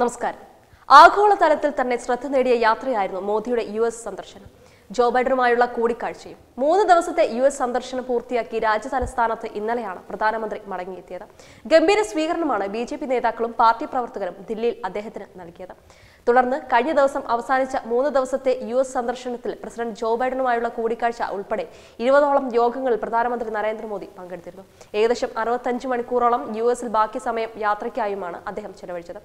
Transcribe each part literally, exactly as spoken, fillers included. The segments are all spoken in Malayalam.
നമസ്കാരം. ആഗോളതലത്തിൽ തന്നെ ശ്രദ്ധ നേടിയ യാത്രയായിരുന്നു മോദിയുടെ യു എസ് സന്ദർശനം. ജോ ബൈഡനുമായുള്ള കൂടിക്കാഴ്ചയും മൂന്ന് ദിവസത്തെ യു എസ് സന്ദർശനം പൂർത്തിയാക്കി രാജ്യതലസ്ഥാനത്ത് ഇന്നലെയാണ് പ്രധാനമന്ത്രി മടങ്ങിയെത്തിയത്. ഗംഭീര സ്വീകരണമാണ് ബി ജെ പി നേതാക്കളും പാർട്ടി പ്രവർത്തകരും ദില്ലിയിൽ അദ്ദേഹത്തിന് നൽകിയത്. തുടർന്ന് കഴിഞ്ഞ ദിവസം അവസാനിച്ച മൂന്ന് ദിവസത്തെ യു എസ് സന്ദർശനത്തിൽ പ്രസിഡന്റ് ജോ ബൈഡനുമായുള്ള കൂടിക്കാഴ്ച ഉൾപ്പെടെ ഇരുപതോളം യോഗങ്ങളിൽ പ്രധാനമന്ത്രി നരേന്ദ്രമോദി പങ്കെടുത്തിരുന്നു. ഏകദേശം അറുപത്തഞ്ച് മണിക്കൂറോളം യു എസിൽ ബാക്കി സമയം യാത്രയ്ക്കായുമാണ് അദ്ദേഹം ചെലവഴിച്ചത്.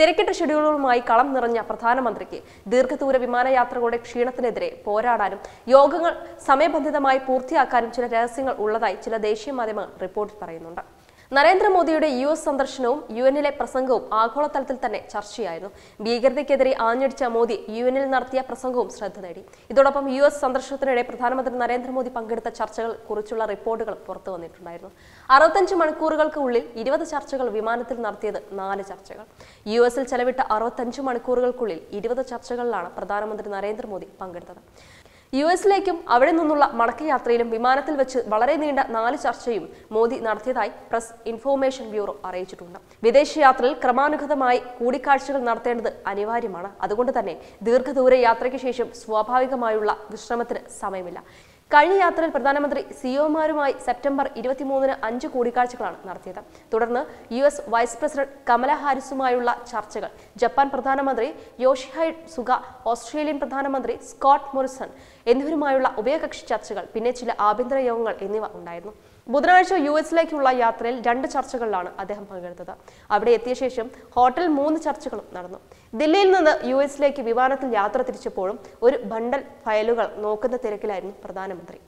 തിരക്കിട്ട ഷെഡ്യൂളുകളുമായി കളം നിറഞ്ഞ പ്രധാനമന്ത്രിക്ക് ദീർഘദൂര വിമാനയാത്രകളുടെ ക്ഷീണത്തിനെതിരെ പോരാടാനും യോഗങ്ങൾ സമയബന്ധിതമായി പൂർത്തിയാക്കാനും ചില രഹസ്യങ്ങൾ ഉള്ളതായി ചില ദേശീയ മാധ്യമങ്ങൾ റിപ്പോർട്ടിൽ പറയുന്നുണ്ട്. നരേന്ദ്രമോദിയുടെ യു എസ് സന്ദർശനവും യു എന്നിലെ പ്രസംഗവും ആഗോളതലത്തിൽ തന്നെ ചർച്ചയായിരുന്നു. ഭീകരതയ്ക്കെതിരെ ആഞ്ഞടിച്ച മോദി യു എന്നിൽ നടത്തിയ പ്രസംഗവും ശ്രദ്ധ നേടി. ഇതോടൊപ്പം യു എസ് സന്ദർശനത്തിനിടെ പ്രധാനമന്ത്രി നരേന്ദ്രമോദി പങ്കെടുത്ത ചർച്ചകൾ കുറിച്ചുള്ള റിപ്പോർട്ടുകൾ പുറത്തു വന്നിട്ടുണ്ടായിരുന്നു. അറുപത്തഞ്ച് മണിക്കൂറുകൾക്കുള്ളിൽ ഇരുപത് ചർച്ചകൾ വിമാനത്തിൽ നടത്തിയത് നാല് ചർച്ചകൾ. യു എസിൽ ചെലവിട്ട അറുപത്തഞ്ച് മണിക്കൂറുകൾക്കുള്ളിൽ ഇരുപത് ചർച്ചകളിലാണ് പ്രധാനമന്ത്രി നരേന്ദ്രമോദി പങ്കെടുത്തത്. യു എസിലേക്കും അവിടെ നിന്നുള്ള മടക്കയാത്രയിലും വിമാനത്തിൽ വെച്ച് വളരെ നീണ്ട നാല് ചർച്ചയും മോദി നടത്തിയതായി പ്രസ് ഇൻഫോർമേഷൻ ബ്യൂറോ അറിയിച്ചിട്ടുണ്ട്. വിദേശയാത്രയിൽ ക്രമാനുഗതമായി കൂടിക്കാഴ്ചകൾ നടത്തേണ്ടത് അനിവാര്യമാണ്. അതുകൊണ്ട് തന്നെ ദീർഘദൂര യാത്രയ്ക്ക് ശേഷം സ്വാഭാവികമായുള്ള വിശ്രമത്തിന് സമയമില്ല. കഴിഞ്ഞ യാത്രയിൽ പ്രധാനമന്ത്രി സിഇഒമാരുമായി സെപ്റ്റംബർ ഇരുപത്തിമൂന്നിന് അഞ്ച് കൂടിക്കാഴ്ചകളാണ് നടത്തിയത്. തുടർന്ന് U S vice president Kamala ഹാരിസുമായുള്ള ചർച്ചകൾ, ജപ്പാൻ പ്രധാനമന്ത്രി യോഷിഹൈഡ് സുഗ, ഓസ്ട്രേലിയൻ പ്രധാനമന്ത്രി സ്കോട്ട് മോറിസൺ എന്നിവരുമായുള്ള ഉഭയകക്ഷി ചർച്ചകൾ, പിന്നെ ചില ആഭ്യന്തര യോഗങ്ങൾ എന്നിവ ഉണ്ടായിരുന്നു. ബുധനാഴ്ച യു എസിലേക്കുള്ള യാത്രയിൽ രണ്ട് ചർച്ചകളിലാണ് അദ്ദേഹം പങ്കെടുത്തത്. അവിടെ എത്തിയ ശേഷം ഹോട്ടൽ മൂന്ന് ചർച്ചകളും നടന്നു. ദില്ലിയിൽ നിന്ന് യു എസിലേക്ക് വിമാനത്തിൽ യാത്ര തിരിച്ചപ്പോഴും ഒരു ബണ്ടൽ ഫയലുകൾ നോക്കുന്ന തിരക്കിലായിരുന്നു പ്രധാനമന്ത്രി.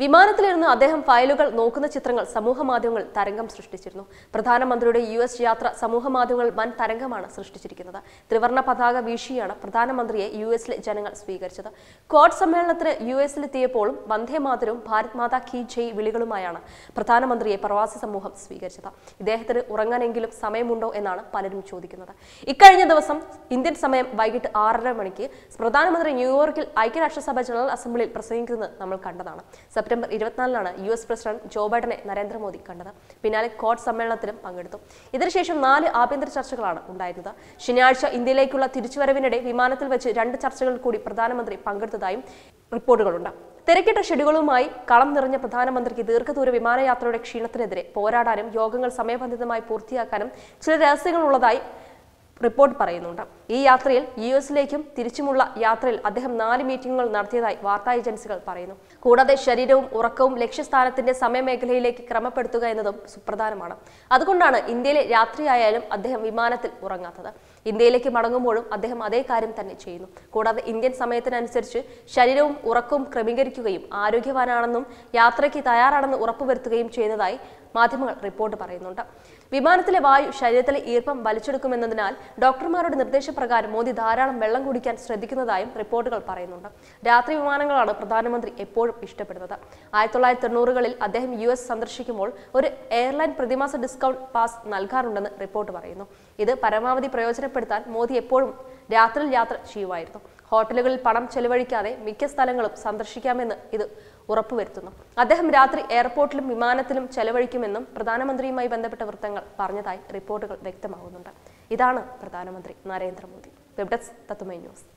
വിമാനത്തിലിരുന്ന് അദ്ദേഹം ഫയലുകൾ നോക്കുന്ന ചിത്രങ്ങൾ സമൂഹമാധ്യമങ്ങൾ തരംഗം സൃഷ്ടിച്ചിരുന്നു. പ്രധാനമന്ത്രിയുടെ യു എസ് യാത്ര സമൂഹമാധ്യമങ്ങൾ വൻ തരംഗമാണ് സൃഷ്ടിച്ചിരിക്കുന്നത്. ത്രിവർണ്ണ പതാക വീശിയാണ് പ്രധാനമന്ത്രിയെ യു എസിലെ ജനങ്ങൾ സ്വീകരിച്ചത്. കോഡ് സമ്മേളനത്തിന് യു എസിലെത്തിയപ്പോഴും വന്ദേ മാതരവും ഭാരത് മാതാ കി ജയ് വിളികളുമായാണ് പ്രധാനമന്ത്രിയെ പ്രവാസി സമൂഹം സ്വീകരിച്ചത്. ഇദ്ദേഹത്തിന് ഉറങ്ങാനെങ്കിലും സമയമുണ്ടോ എന്നാണ് പലരും ചോദിക്കുന്നത്. ഇക്കഴിഞ്ഞ ദിവസം ഇന്ത്യൻ സമയം വൈകിട്ട് ആറര മണിക്ക് പ്രധാനമന്ത്രി ന്യൂയോർക്കിൽ ഐക്യരാഷ്ട്രസഭ ജനറൽ അസംബ്ലിയിൽ പ്രസംഗിക്കുന്നത് നമ്മൾ കണ്ടതാണ്. September ഇരുപത്തിനാലിനാണ് U S president Joe ബൈഡനെ Narendra Modi കണ്ടത്. പിന്നാലെ കോഡ് സമ്മേളനത്തിലും പങ്കെടുത്തു. ഇതിനുശേഷം നാല് ആഭ്യന്തര ചർച്ചകളാണ് ഉണ്ടായിരുന്നത്. ശനിയാഴ്ച ഇന്ത്യയിലേക്കുള്ള തിരിച്ചുവരവിനിടെ വിമാനത്തിൽ വെച്ച് രണ്ട് ചർച്ചകളിൽ കൂടി പ്രധാനമന്ത്രി പങ്കെടുത്തതായും റിപ്പോർട്ടുകളുണ്ട്. തിരക്കിട്ട ഷെഡ്യൂളുമായി കളം നിറഞ്ഞ പ്രധാനമന്ത്രിക്ക് ദീർഘദൂര വിമാനയാത്രയുടെ ക്ഷീണത്തിനെതിരെ പോരാടാനും യോഗങ്ങൾ സമയബന്ധിതമായി പൂർത്തിയാക്കാനും ചില രഹസ്യങ്ങൾ ഉള്ളതായി റിപ്പോർട്ട് പറയുന്നുണ്ട്. ഈ യാത്രയിൽ യു എസിലേക്കും തിരിച്ചുമുള്ള യാത്രയിൽ അദ്ദേഹം നാല് മീറ്റിംഗുകൾ നടത്തിയതായി വാർത്താ ഏജൻസികൾ പറയുന്നു. കൂടാതെ ശരീരവും ഉറക്കവും ലക്ഷ്യസ്ഥാനത്തിന്റെ സമയമേഖലയിലേക്ക് ക്രമപ്പെടുത്തുക എന്നതും സുപ്രധാനമാണ്. അതുകൊണ്ടാണ് ഇന്ത്യയിലെ രാത്രിയായാലും അദ്ദേഹം വിമാനത്തിൽ ഉറങ്ങാത്തത്. ഇന്ത്യയിലേക്ക് മടങ്ങുമ്പോഴും അദ്ദേഹം അതേ കാര്യം തന്നെ ചെയ്യുന്നു. കൂടാതെ ഇന്ത്യൻ സമയത്തിനനുസരിച്ച് ശരീരവും ഉറക്കവും ക്രമീകരിക്കുകയും ആരോഗ്യവാനാണെന്നും യാത്രയ്ക്ക് തയ്യാറാണെന്ന് ഉറപ്പുവരുത്തുകയും ചെയ്യുന്നതായി മാധ്യമങ്ങൾ റിപ്പോർട്ട് പറയുന്നുണ്ട്. വിമാനത്തിലെ വായു ശരീരത്തിലെ ഈർപ്പം വലിച്ചെടുക്കുമെന്നതിനാൽ ഡോക്ടർമാരുടെ നിർദ്ദേശപ്രകാരം മോദി ധാരാളം വെള്ളം കുടിക്കാൻ ശ്രദ്ധിക്കുന്നതായും റിപ്പോർട്ടുകൾ പറയുന്നുണ്ട്. രാത്രി വിമാനങ്ങളാണ് പ്രധാനമന്ത്രി എപ്പോഴും ഇഷ്ടപ്പെടുന്നത്. ആയിരത്തി തൊള്ളായിരത്തി തൊണ്ണൂറുകളിൽ അദ്ദേഹം യു എസ് സന്ദർശിക്കുമ്പോൾ ഒരു എയർലൈൻ പ്രതിമാസ ഡിസ്കൗണ്ട് പാസ് നൽകാറുണ്ടെന്ന് റിപ്പോർട്ട് പറയുന്നു. ഇത് പരമാവധി പ്രയോജനപ്പെടുത്താൻ മോദി എപ്പോഴും രാത്രിയിൽ യാത്ര ചെയ്യുമായിരുന്നു. ഹോട്ടലുകളിൽ പണം ചെലവഴിക്കാതെ മിക്ക സ്ഥലങ്ങളും സന്ദർശിക്കാമെന്ന് ഇത് ഉറപ്പുവരുത്തുന്നു. അദ്ദേഹം രാത്രി എയർപോർട്ടിലും വിമാനത്തിലും ചെലവഴിക്കുമെന്നും പ്രധാനമന്ത്രിയുമായി ബന്ധപ്പെട്ട വൃത്തങ്ങൾ പറഞ്ഞതായി റിപ്പോർട്ടുകൾ വ്യക്തമാകുന്നുണ്ട്. ഇതാണ് പ്രധാനമന്ത്രി Narendra Modi. Web desk Tatwamayi news.